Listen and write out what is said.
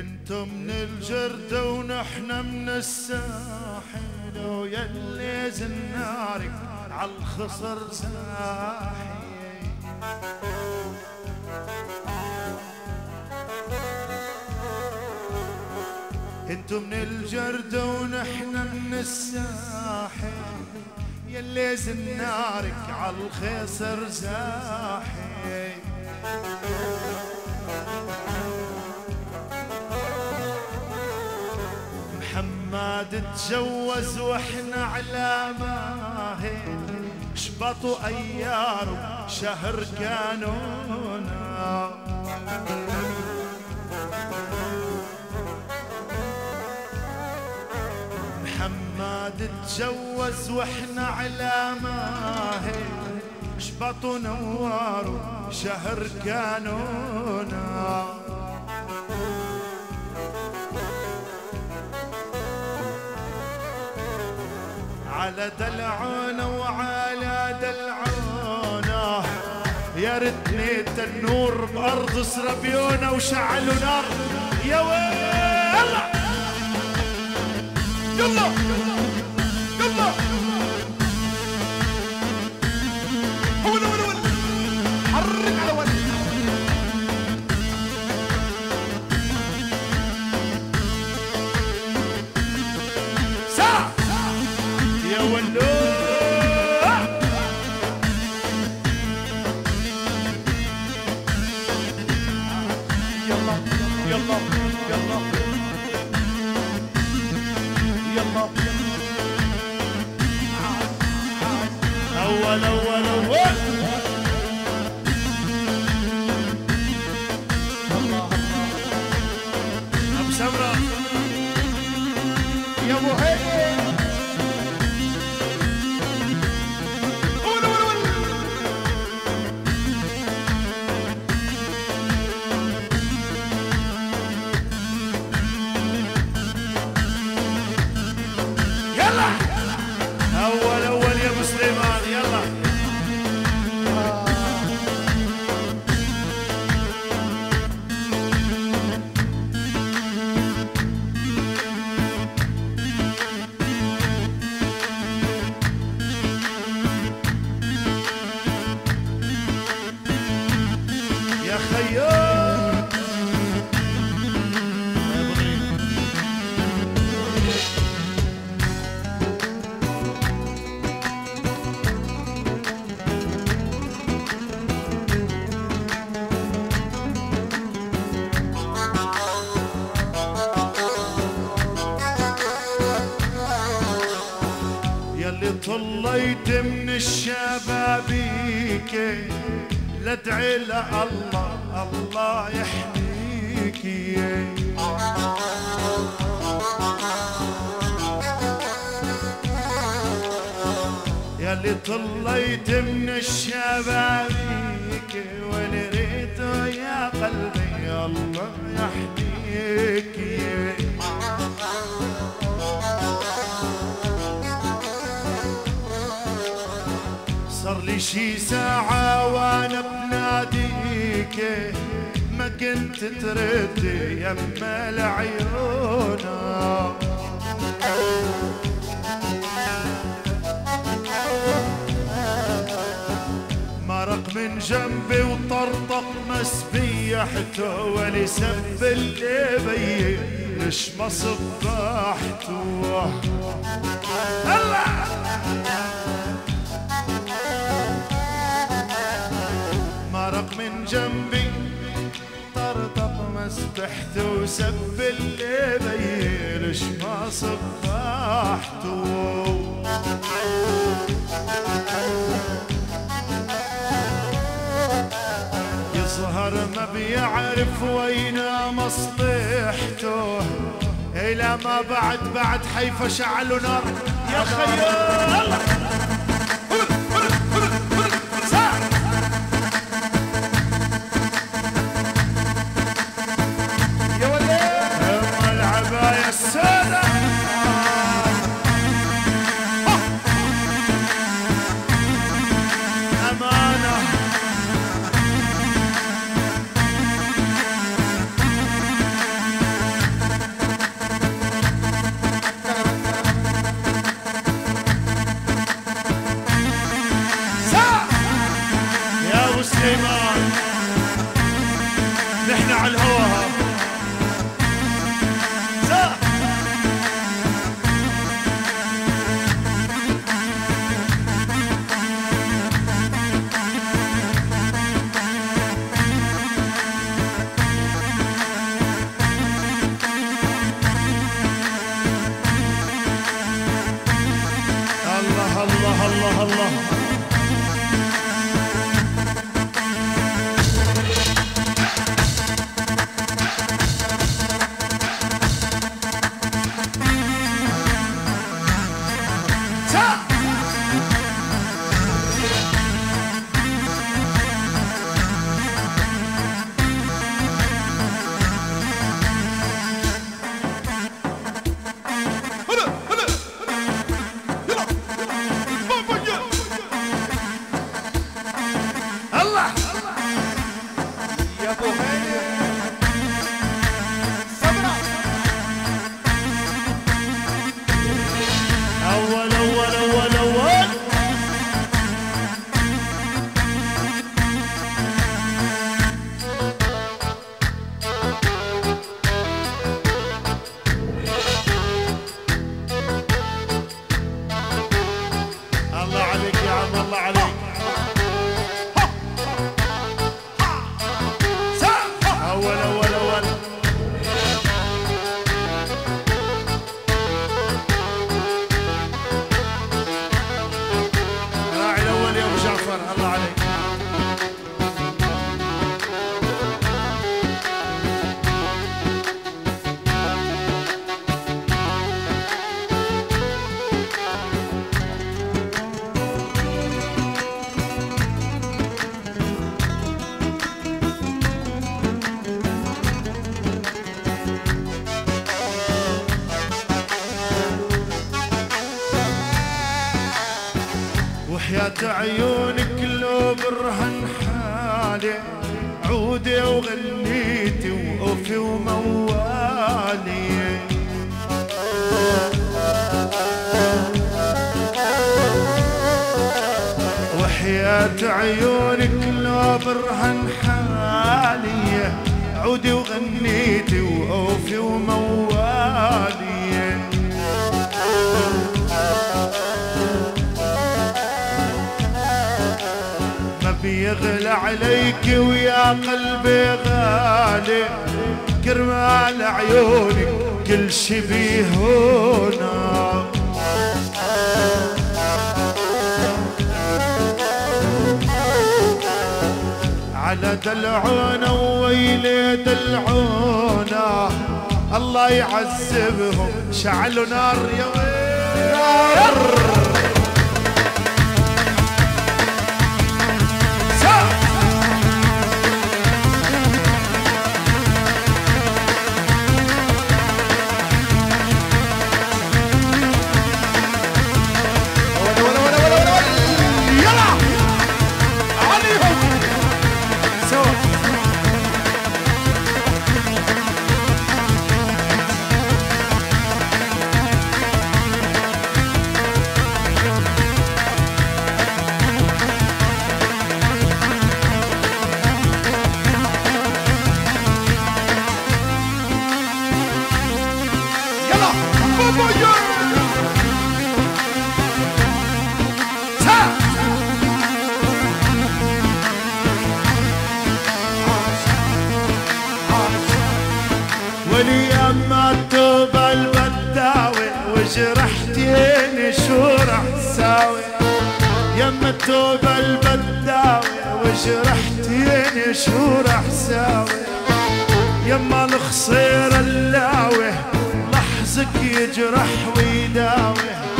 انت من الجردة ونحن من الساحل، ويلي زنارك عالخصر ساحل. انت من الجردة ونحن من الساحل، يلي زنارك عالخصر ساحل. محمد تجوز واحنا على ماهي، شبطوا ايار شهر كانونا. محمد تجوز واحنا على ماهي، شبطوا نواروا شهر كانونا. على دلعنا وعلى دلعنا يا ريتني التنور بأرض سربيونا وشعلوا نار يا ويلا. يلا يلا هون هون هون حرك على ولد. طليت من الشبابيك لدعي لله الله يحميك. يا اللي طليت من الشبابيك واللي ريته يا قلبي الله يحميك. صار لي شي ساعة وانا بناديك ما كنت تردي يما لعيونا. مرق من جنبي وطرطق مسبيحته واللي سب اللي بي ليش ما صبحته. من جنبي طرطق مسبحت وسب اللي بيلش ما صبحته. يظهر ما بيعرف وين مصلحته الى ما بعد حيفا شعلوا نار يا خيال. الله الله الله. وحياة عيونك لو برهن حالي عودي وغنيتي وقفي وموالي، وحياة عيونك لو برهن حالي عودي وغنيتي وقفي وموالي، بيغلى عليك ويا قلبي غالي كرمال عيونك كل شي بيهونا، على دلعونا وويلي دلعونا الله يعذبهم شعلوا نار يا ويل. وليما تقبل بداوي وجرحتيني شو رح ساوي، يما تقبل بداوي وجرحتيني شو رح ساوي، يما الخصير اللاوي لحظك يجرح ويداوي.